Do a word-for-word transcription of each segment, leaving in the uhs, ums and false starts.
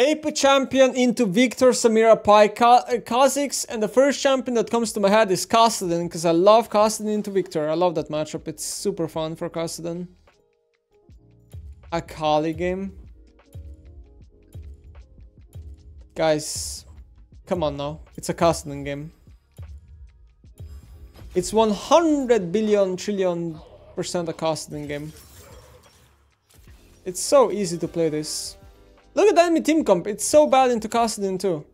A P champion into Viktor, Samira, Pyke, Kha'Zix, and the first champion that comes to my head is Kassadin, because I love Kassadin into Viktor. I love that matchup. It's super fun for Kassadin. Akali game. Guys, come on now. It's a Kassadin game. It's one hundred billion trillion percent a Kassadin game. It's so easy to play this. Look at the enemy team comp. It's so bad into Kassadin too.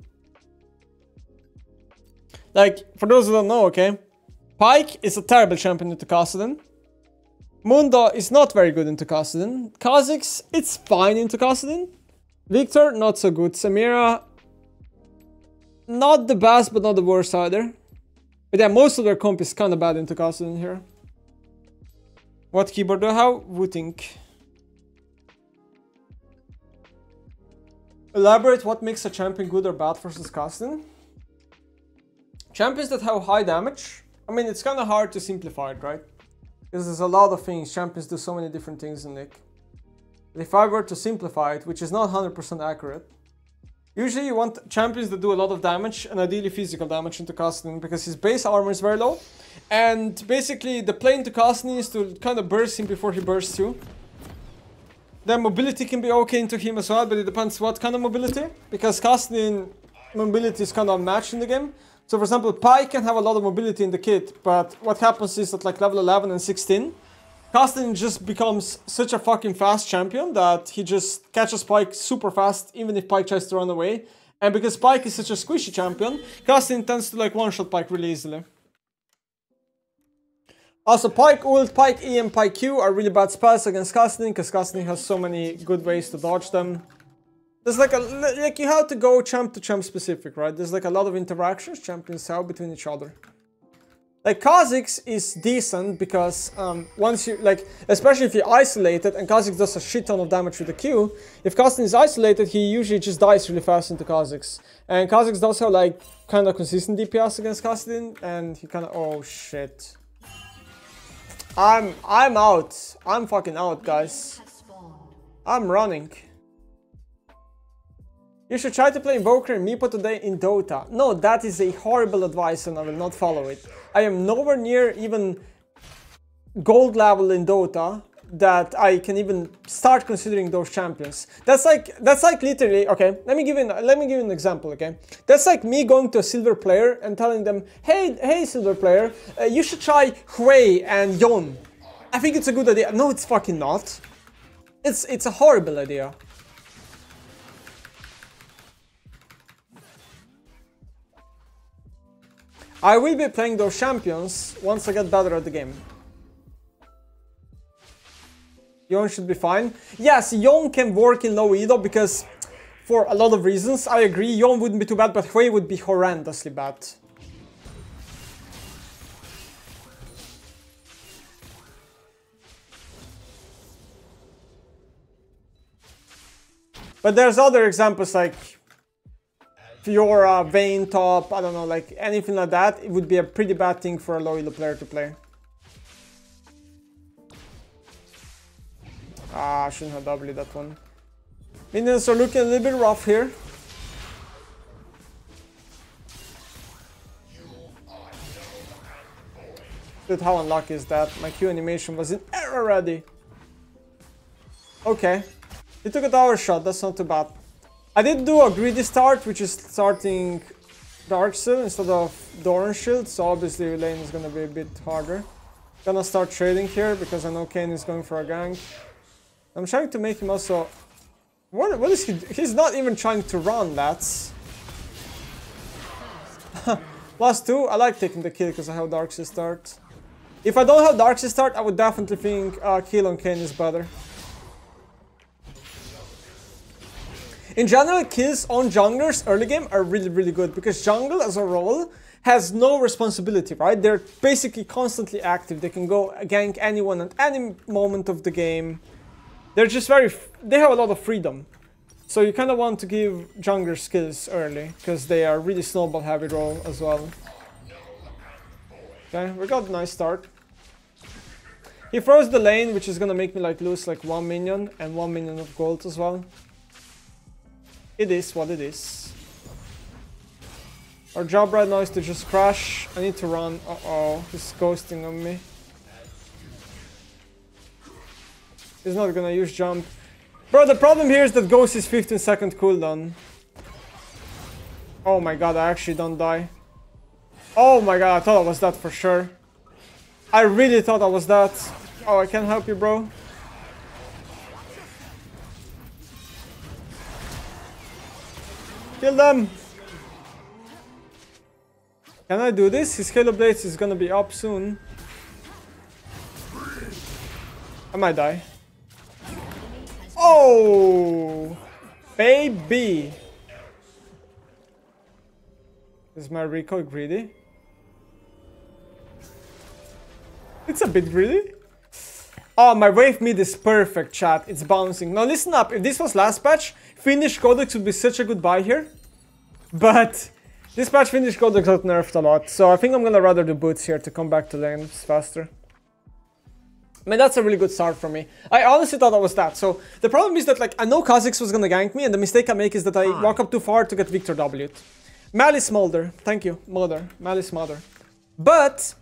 Like, for those who don't know, okay? Pyke is a terrible champion into Kassadin. Mundo is not very good into Kassadin. Kha'Zix, it's fine into Kassadin. Viktor, not so good. Samira, not the best, but not the worst either. But yeah, most of their comp is kind of bad into Kassadin here. What keyboard do I have? Wootink. Elaborate what makes a champion good or bad versus Kassadin. Champions that have high damage. I mean, it's kind of hard to simplify it, right? Because there's a lot of things. Champions do so many different things in Nick. But if I were to simplify it, which is not one hundred percent accurate, usually you want champions that do a lot of damage, and ideally physical damage into Kassadin, because his base armor is very low. And basically the play into Kassadin is to kind of burst him before he bursts you. Then mobility can be okay into him as well, but it depends what kind of mobility, because Kassadin mobility is kind of unmatched in the game. So for example, Pyke can have a lot of mobility in the kit, but what happens is that like level eleven and sixteen, Kassadin just becomes such a fucking fast champion that he just catches Pyke super fast, even if Pyke tries to run away. And because Pyke is such a squishy champion, Kassadin tends to like one-shot Pyke really easily. Also, Pyke ult, Pyke E, and Pyke Q are really bad spells against Kassadin, because Kassadin has so many good ways to dodge them. There's like a, like you have to go champ to champ specific, right? There's like a lot of interactions champions have between each other. Like Kha'Zix is decent because um, once you like, especially if you're isolated, and Kha'Zix does a shit ton of damage with the Q. If Kassadin is isolated, he usually just dies really fast into Kha'Zix. And Kha'Zix does have like kind of consistent D P S against Kassadin, and he kind of oh shit. I'm I'm out. I'm fucking out, guys. I'm running. You should try to play Invoker and Meepo today in Dota. No, that is a horrible advice and I will not follow it. I am nowhere near even gold level in Dota that I can even start considering those champions. That's like that's like literally okay. Let me give you an, let me give you an example. Okay, that's like me going to a silver player and telling them, hey hey silver player, uh, you should try Hui and Yone. I think it's a good idea. No, it's fucking not. It's it's a horrible idea. I will be playing those champions once I get better at the game. Yone should be fine. Yes, Yone can work in low Edo because for a lot of reasons, I agree, Yone wouldn't be too bad, but Hui would be horrendously bad. But there's other examples like Fiora, Vayne top, I don't know, like anything like that, it would be a pretty bad thing for a low elo player to play. Ah, I shouldn't have W that one. Minions are looking a little bit rough here. Dude, how unlucky is that? My Q animation was in error already. Okay. He took a tower shot, that's not too bad. I did do a greedy start, which is starting Dark Seal instead of Doran Shield, so obviously lane is gonna be a bit harder. Gonna start trading here because I know Kayn is going for a gank. I'm trying to make him also. What? What is he? He's not even trying to run, lads. Plus two. I like taking the kill because I have Dark Seal start. If I don't have Dark Seal start, I would definitely think uh, kill on Kayn is better. In general, kills on junglers early game are really, really good because jungle as a role has no responsibility, right? They're basically constantly active. They can go gank anyone at any moment of the game. They're just very, f they have a lot of freedom. So you kind of want to give jungler skills early because they are really snowball heavy role as well. Okay, we got a nice start. He froze the lane, which is gonna make me like lose like one minion and one minion of gold as well. It is what it is. Our job right now is to just crash. I need to run. Uh oh, he's ghosting on me. He's not gonna use jump. Bro, the problem here is that Ghost is fifteen second cooldown. Oh my god, I actually don't die. Oh my god, I thought I was that for sure. I really thought I was that. Oh, I can't help you, bro. Kill them. Can I do this? His Halo Blades is gonna be up soon. I might die. Oh, baby! Is my recoil greedy? It's a bit greedy. Oh, my wave mid is perfect, chat. It's bouncing. Now listen up, if this was last patch, Finnish Codex would be such a good buy here. But this patch Finnish Codex got nerfed a lot, so I think I'm gonna rather do boots here to come back to lanes faster. Man, that's a really good start for me. I honestly thought I was that. So the problem is that, like, I know Kha'Zix was gonna gank me, and the mistake I make is that I walk up too far to get Viktor W'd. Malice Mulder. Thank you, Mulder. Malice Mulder. But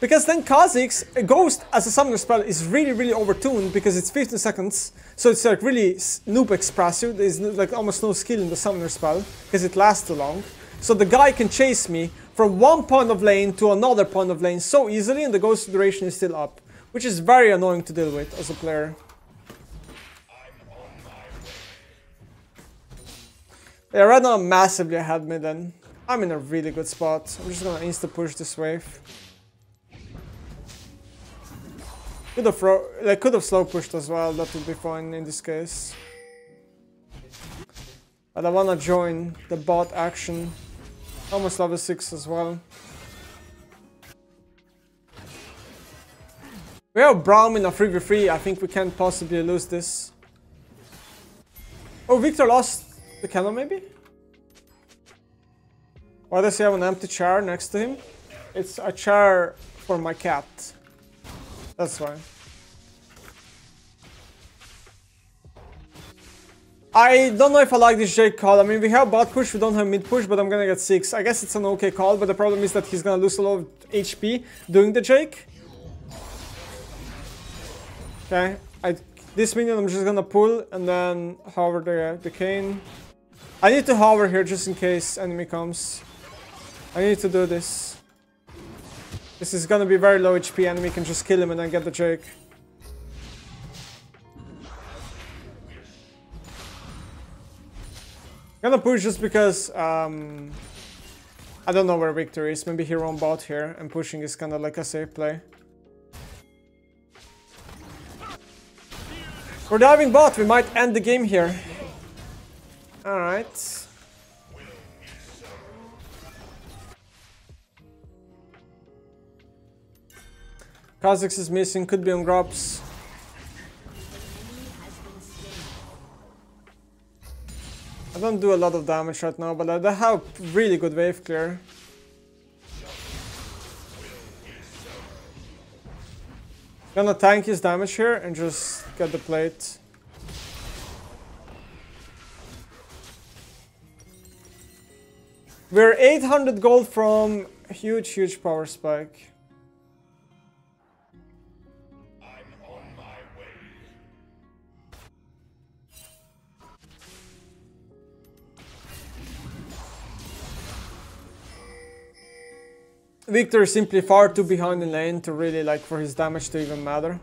because then Kha'Zix, a Ghost as a summoner spell is really, really overtuned because it's fifteen seconds. So it's like really noob expressive. There's like almost no skill in the summoner spell because it lasts too long. So the guy can chase me from one point of lane to another point of lane so easily, and the Ghost duration is still up, which is very annoying to deal with as a player. Yeah, right now I'm massively ahead mid then. I'm in a really good spot. I'm just gonna insta-push this wave. Could've throw, like, could've slow pushed as well, that would be fine in this case. But I wanna join the bot action. Almost level six as well. We have Braum in a three v three, I think we can't possibly lose this. Oh, Viktor lost the cannon maybe? Why does he have an empty chair next to him? It's a chair for my cat. That's why. I don't know if I like this Jake call. I mean, we have bot push, we don't have mid push, but I'm gonna get six. I guess it's an okay call, but the problem is that he's gonna lose a lot of H P doing the Jake. Okay, I, this minion I'm just gonna pull and then hover the, the Kayn. I need to hover here just in case enemy comes. I need to do this. This is gonna be very low H P, enemy can just kill him and then get the Jake. I'm gonna push just because um, I don't know where Viktor is, maybe he roam bot here and pushing is kinda like a safe play. We're diving bot, we might end the game here. Alright. Kha'Zix is missing, could be on grabs. I don't do a lot of damage right now, but I have really good wave clear. Gonna tank his damage here and just get the plate. We're eight hundred gold from a huge, huge power spike. I'm on my way. Viktor is simply far too behind in lane to really like for his damage to even matter.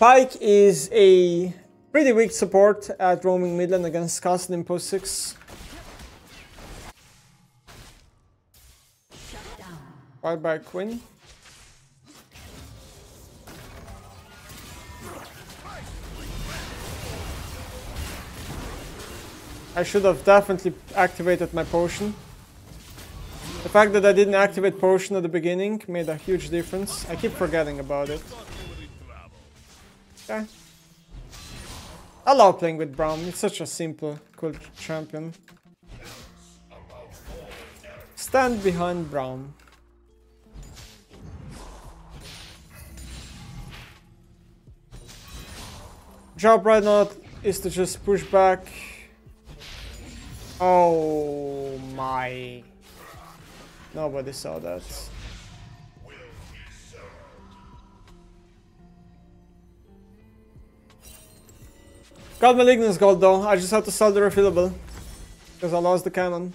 Pyke is a pretty weak support at roaming mid lane against Kassadin post six. Bye bye Quinn. I should have definitely activated my potion. The fact that I didn't activate potion at the beginning made a huge difference. I keep forgetting about it. Okay. I love playing with Braum, it's such a simple, cool champion. Stand behind Braum. Job right now is to just push back. Oh my. Nobody saw that. Got Malignant's gold though, I just had to sell the refillable. Because I lost the cannon.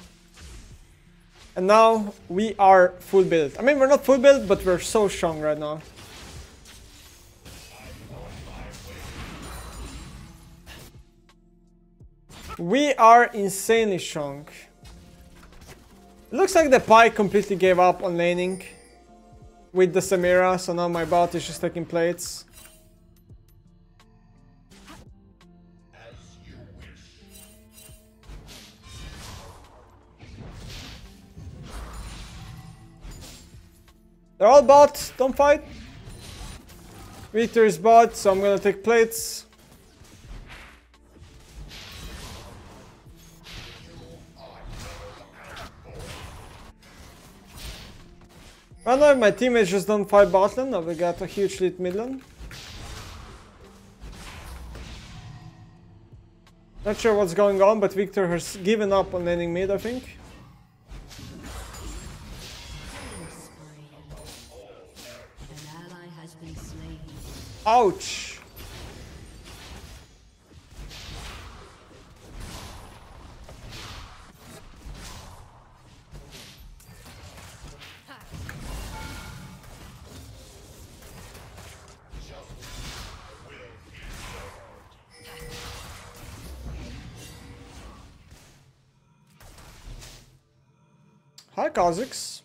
And now we are full build. I mean, we're not full build, but we're so strong right now. We are insanely strong. It looks like the Pyke completely gave up on laning with the Samira, so now my bot is just taking plates. They're all bots, don't fight. Viktor is bot, so I'm gonna take plates. I don't know if my teammates just don't fight bot lane, or we got a huge lead mid lane. Not sure what's going on, but Viktor has given up on laning mid, I think. Ouch! Hi, Kha'Zix.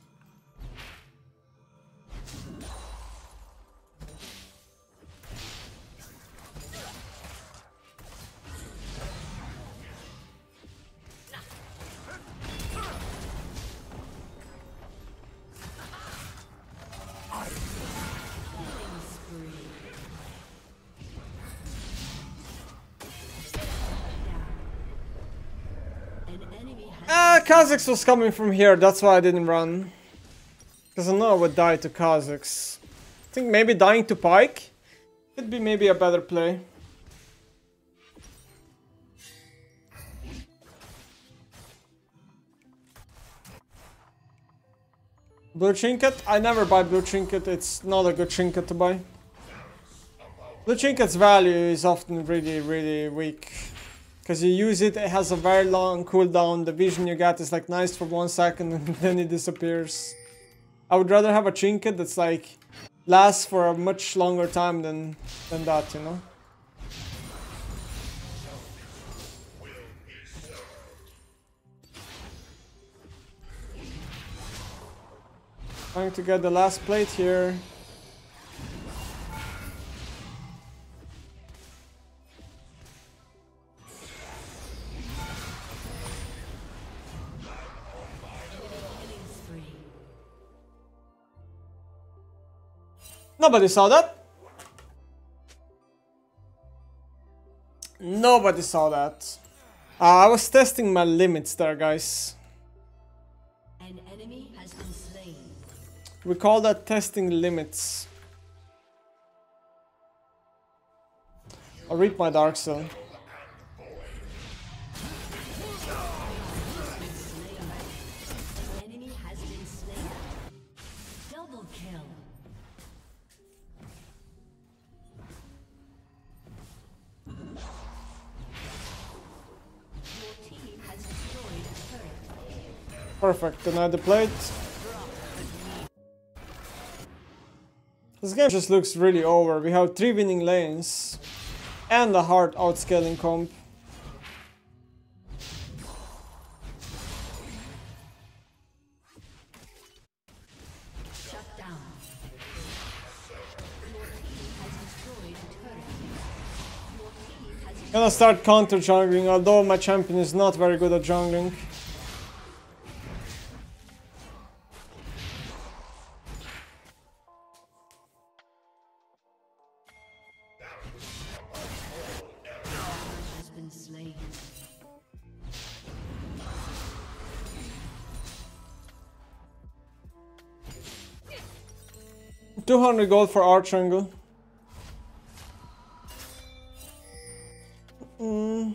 Kha'Zix was coming from here, that's why I didn't run. Because I know I would die to Kha'Zix. I think maybe dying to Pyke could be maybe a better play. Blue trinket? I never buy blue trinket, it's not a good trinket to buy. Blue trinket's value is often really, really weak. Because you use it, it has a very long cooldown, the vision you got is like nice for one second and then it disappears. I would rather have a trinket that's like, lasts for a much longer time than, than that, you know? Trying to get the last plate here. Nobody saw that. Nobody saw that. Uh, I was testing my limits there, guys. An enemy has been slain. We call that testing limits. I'll reap my Dark Seal. Perfect, deny the plate. This game just looks really over. We have three winning lanes and a hard outscaling comp. I'm gonna start counter jungling, although my champion is not very good at jungling. two hundred gold for Archangel. Mm.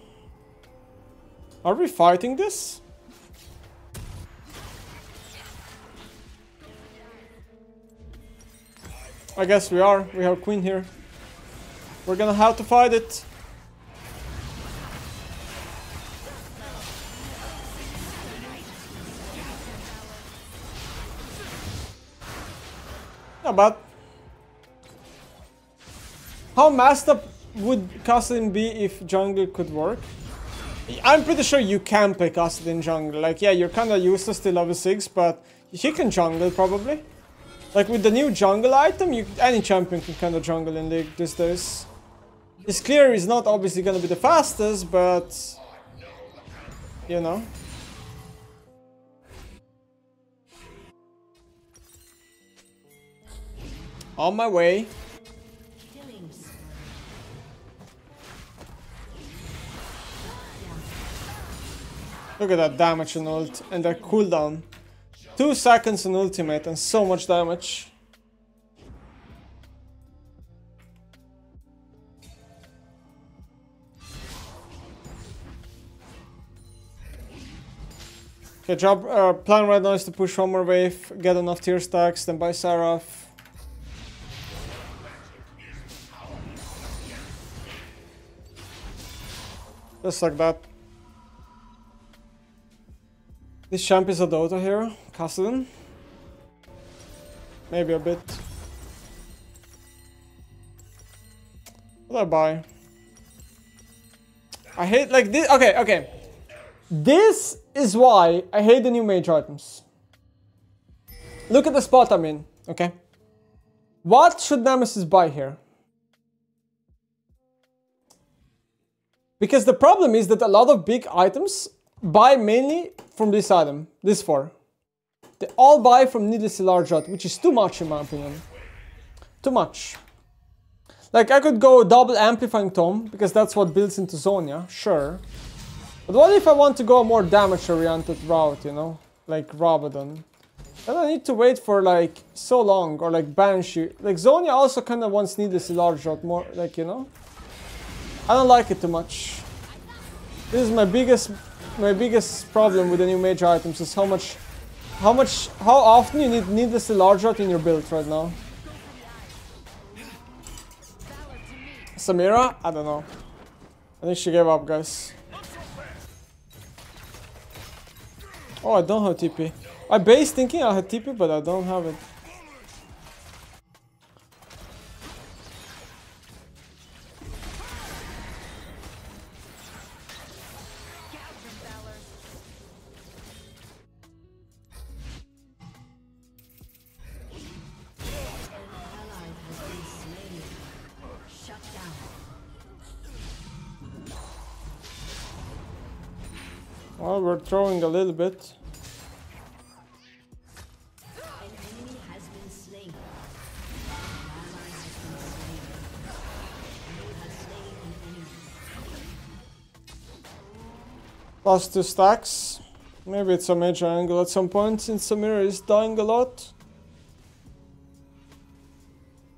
Are we fighting this? I guess we are. We have Queen here. We're gonna have to fight it. Not bad. How messed up would Kassadin be if jungle could work? I'm pretty sure you can play Kassadin jungle. Like, yeah, you're kinda useless till level six, but he can jungle probably. Like, with the new jungle item, you, any champion can kind of jungle in League these days. His clear is not obviously gonna be the fastest, but... you know. On my way. Look at that damage on ult, and that cooldown. Two seconds on ultimate and so much damage. Okay, job, uh, plan right now is to push one more wave, get enough tier stacks, then buy Seraph. Just like that. This champ is a Dota hero, Kassadin. Maybe a bit. What I buy? I hate like this. Okay, okay. This is why I hate the new mage items. Look at the spot I'm in, okay? What should Nemesis buy here? Because the problem is that a lot of big items buy mainly from this item, this four. They all buy from Needlessly Large Rod, which is too much in my opinion. Too much. Like, I could go double Amplifying Tome, because that's what builds into Zonya, sure. But what if I want to go a more damage-oriented route, you know? Like Rabadon. Then I need to wait for, like, so long, or like Banshee. Like, Zonya also kind of wants Needlessly Large Rod more, like, you know? I don't like it too much. This is my biggest... My biggest problem with the new mage items is how much, how much, how often you need Needlessly Large Rod in your build right now. Samira? I don't know. I think she gave up, guys. Oh, I don't have T P. I base thinking I had T P, but I don't have it. Well, we're throwing a little bit. Plus two stacks. Maybe it's a major angle at some point since Samira is dying a lot.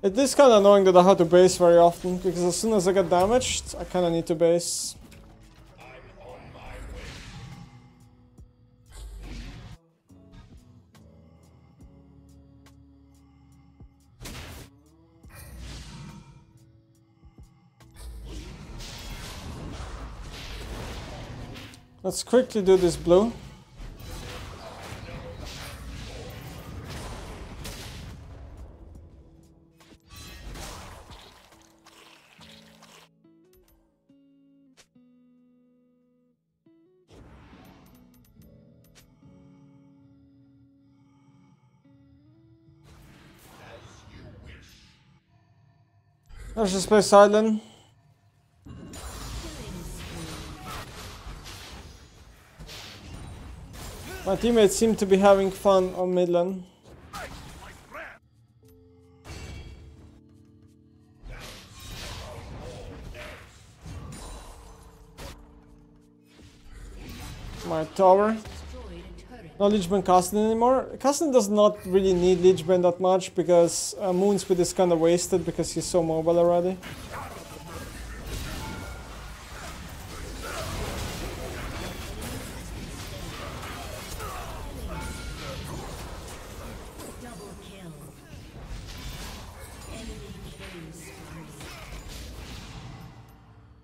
It is kind of annoying that I have to base very often because as soon as I get damaged, I kind of need to base. Let's quickly do this blue. Let's just play silent. My teammates seem to be having fun on mid lane. My tower. No Lich Bane Kassadin anymore. Kassadin does not really need Lich Bane that much because uh, Moonspeed is kinda wasted because he's so mobile already.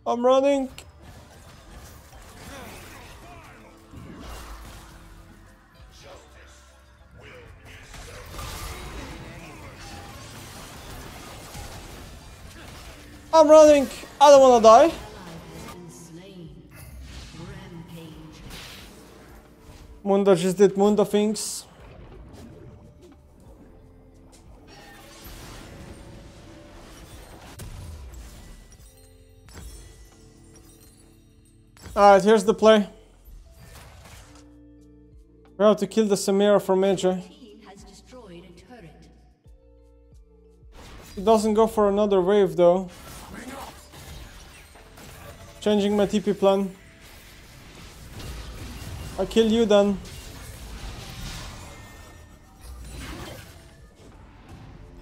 I'm running. I'm running. I don't want to die. Mundo just did Mundo things. Alright, here's the play. We have to kill the Samira from Magi. It doesn't go for another wave though. Changing my T P plan. I kill you then.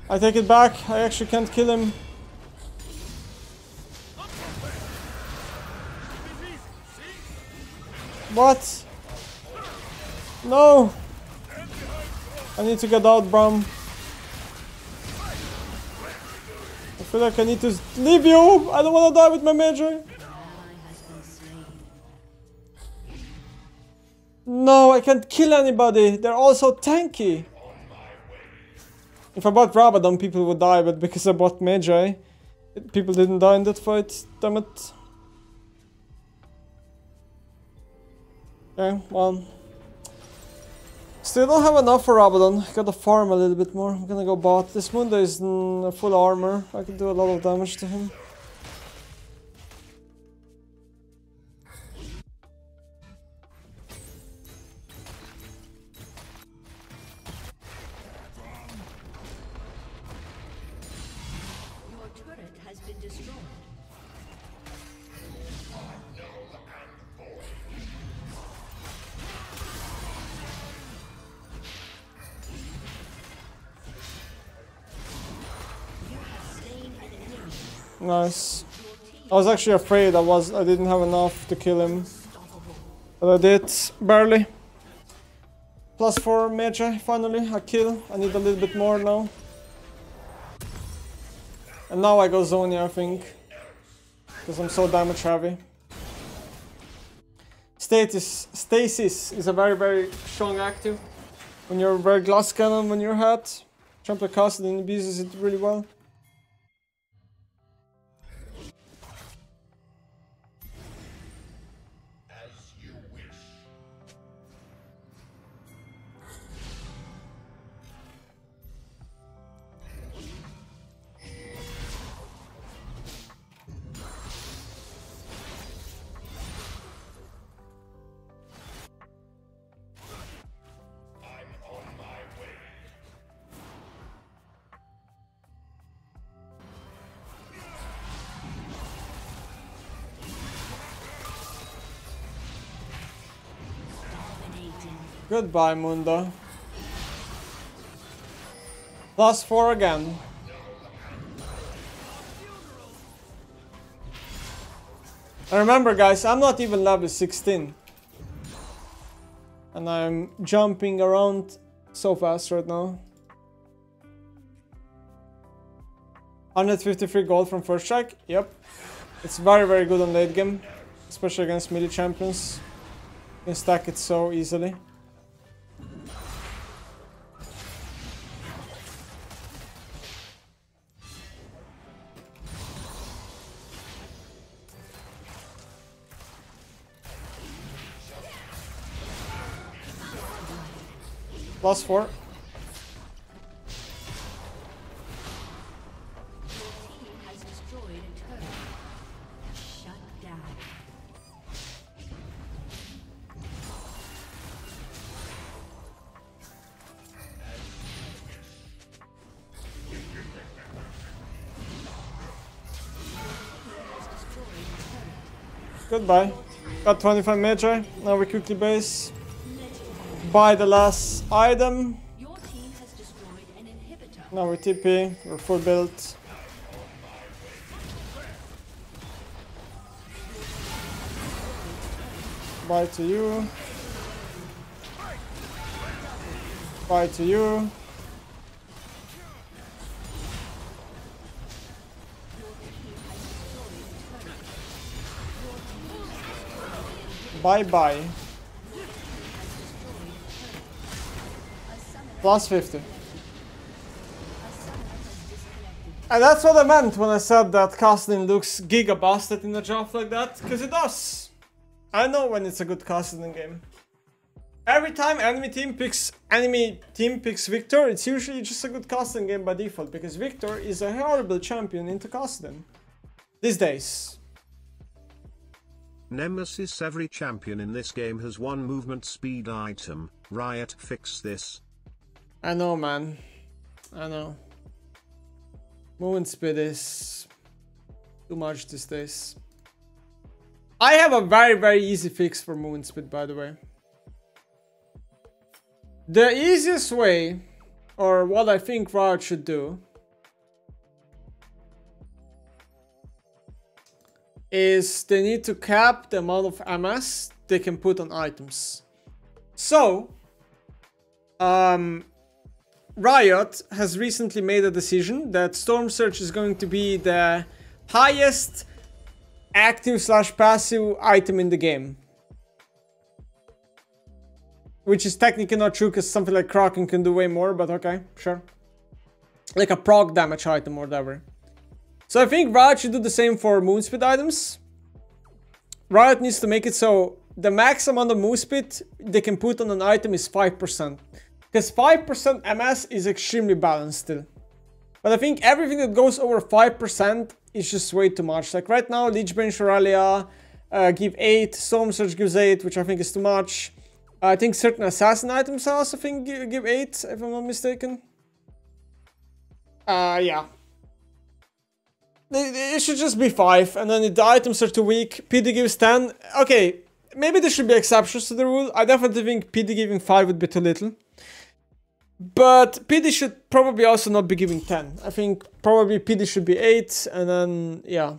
I take it back. I actually can't kill him. What? No! I need to get out, Braum. I feel like I need to leave you! I don't want to die with my Magi. No, I can't kill anybody. They're all so tanky. If I bought Rabadon, people would die, but because I bought Magi, people didn't die in that fight. Damn it. Okay, well. Still don't have enough for Rabadon. Gotta farm a little bit more. I'm gonna go bot. This Mundo is in full armor. I can do a lot of damage to him. Nice. I was actually afraid I was I didn't have enough to kill him, but I did barely. Plus four Magi. Finally, I kill. I need a little bit more now. And now I go Zonya, I think, because I'm so damage heavy. Stasis, stasis is a very very strong active when you're very glass cannon when you're hot. Trampler Kassadin abuses it really well. Goodbye, Mundo. Plus four again. And remember guys, I'm not even level sixteen. And I'm jumping around so fast right now. one hundred fifty-three gold from first strike. Yep. It's very very good on late game. Especially against melee champions. You can stack it so easily. Plus four. Goodbye. Got twenty-five Magi. Now we quickly base. Buy the last item. Your team has destroyed an inhibitor. Now we're T P, we're full build. Bye to you. Bye to you. Bye-bye. plus fifty. And that's what I meant when I said that Kassadin looks giga-busted in a draft like that, because it does. I know when it's a good Kassadin game. Every time enemy team picks enemy team picks Viktor, it's usually just a good Kassadin game by default, because Viktor is a horrible champion into Kassadin these days. Nemesis, every champion in this game has one movement speed item. Riot, fix this. I know, man. I know. Moonspeed is too much these days. I have a very, very easy fix for Moonspeed, by the way. The easiest way, or what I think Riot should do, is they need to cap the amount of M S they can put on items. So, um... Riot has recently made a decision that Storm Surge is going to be the highest active slash passive item in the game. Which is technically not true, because something like Kraken can do way more, but okay, sure. Like a proc damage item or whatever. So I think Riot should do the same for Moonspeed items. Riot needs to make it so the max amount of Moonspeed they can put on an item is five percent. Because five percent M S is extremely balanced still. But I think everything that goes over five percent is just way too much. Like right now, Lich Bane, Shorelia uh, give eight, Storm Surge gives eight, which I think is too much. Uh, I think certain assassin items I also think give, give eight, if I'm not mistaken. Uh, yeah. It, it should just be five, and then if the items are too weak, P D gives ten. Okay, maybe there should be exceptions to the rule. I definitely think P D giving five would be too little. But P D should probably also not be giving ten. I think probably P D should be eight, and then, yeah.